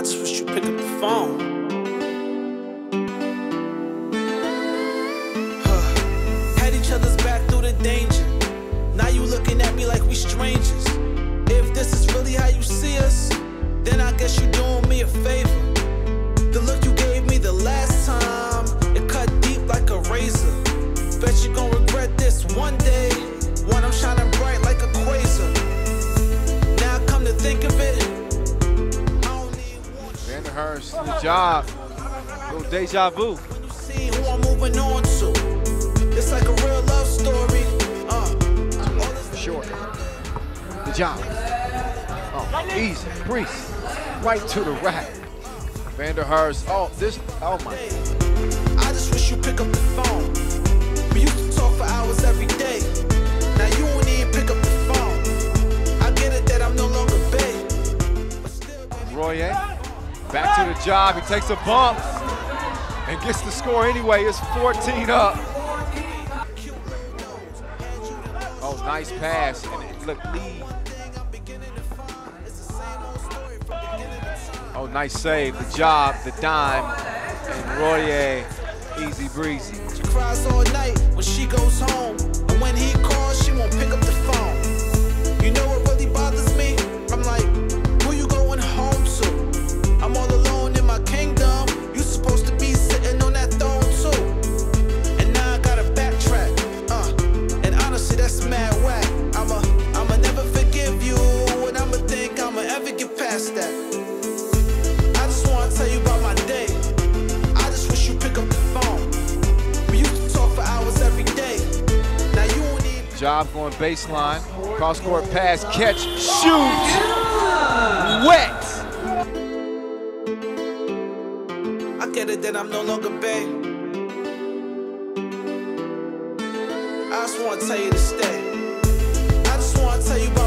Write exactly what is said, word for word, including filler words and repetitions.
I just wish you'd pick up the phone. Danger. Now you looking at me like we strangers. If this is really how you see us, then I guess you're doing me a favor. The look you gave me the last time, it cut deep like a razor. Bet you gon' regret this one day, when I'm shining bright like a quasar. Now I come to think of it, I don't need one. Vanderhurst, good job. A little deja vu. When you see who I'm moving on to, it's like a real love story. Short. The job. Oh, easy. Breeze. Right to the rack. Vanderhurst. Oh, this. Oh, my. I just wish you'd pick up the phone. We used to talk for hours every day. Now you don't even pick up the phone. I get it that I'm no longer big. Royer. Back to the job. He takes a bump and gets the score anyway. It's fourteen up. Oh, nice pass, and it looked lead. Oh, nice save, the job, the dime, and Royer, easy breezy. She cries all night when she goes home, and when he calls, she won't pick up the phone. You know what really bothers me? I'm like, who you going home to? I'm all alone in my kingdom. You supposed to be sitting on that throne too. And now I gotta backtrack, uh, and honestly, that's mad. Job going baseline, cross-court pass, catch, shoot, wet. I get it that I'm no longer bae. I just want to tell you to stay. I just want to tell you.